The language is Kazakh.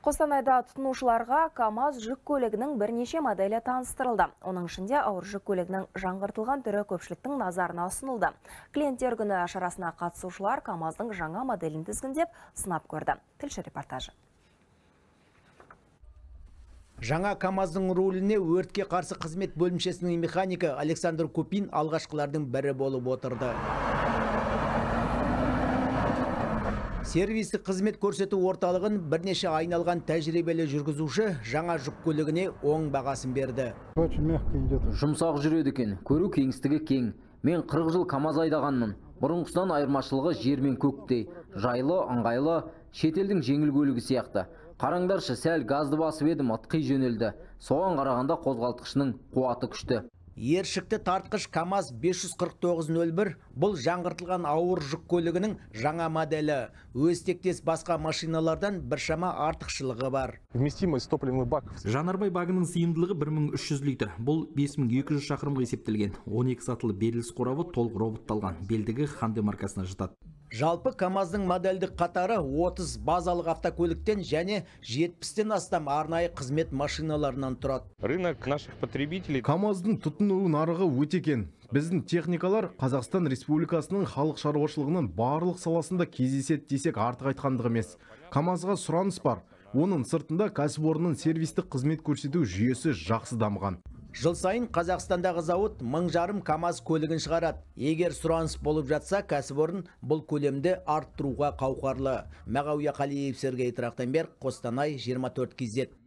Қостанайда тұтынушыларға Камаз жүк көлігінің бірнеше моделі таныстырылды. Оның ішінде ауыр жүк көлігінің жаңғыртылған түрі көпшіліктің назарына ұсынылды. Клиенттер күні шарасына қатысушылар Камаздың жаңа моделін тізгіндеп сынап көрді. Тілші репортажы. Жаңа Камаздың рөліне өртке қарсы қызмет бөлімшесінің механикі Александр Купин алғашқылардың бірі болып отырды. Сервистік қызмет көрсету орталығын бірнеше айналған тәжірибелі жүргізуші жаңа жүк көлігіне оң бағасын берді. Жұмсақ жүреді екен, көру кеңістігі кең. Мен 40 жыл Камаз айдағанмын. Бұрынғысынан айырмашылығы жер мен көктей. Жайло, аңғайлы, шетелдің жеңіл көлігі сияқты. Қараңдаршы, сәл газды басып едім, атқи жөнелді. Соған қарағанда қозғалтқышының қуаты күшті. Ершікті тартқыш Камаз 549-01 бұл жаңғыртылған ауыр жүк көлігінің жаңа моделі. Өзтектес басқа машиналардан біршама артықшылығы бар. Жанарбай багының сыйымдылығы 1300 литр. Бұл 5200 шақырымға есептелген. 12 сатылы беріліс қорабы толық роботталған. Белдігі Ханде маркасына жатады. Жалпы Камаздың модельдік қатары 30 базалық автокөліктен және 70-тен астам арнайы қызмет машиналарынан тұрады. Рынок наших потребителей. Камаздың тұтынуы нарығы өтекен. Біздің техникалар Қазақстан Республикасының халық шаруашылығының барлық саласында кездеседі десек артық айтқандық емес. Камазға сұраныс бар. Оның сыртында кәсіпорынның сервистік қызмет көрсету жүйесі жақсы дамыған. Жыл сайын Қазақстандағы зауыт 1000,5 Камаз көлігін шығарады. Егер сұраныс болып жатса, кәсіпорын бұл көлемді арттыруға қауқарлы. Мағауя Қалиев, Сергей Трақтанберг, Костанай, 24 кездет.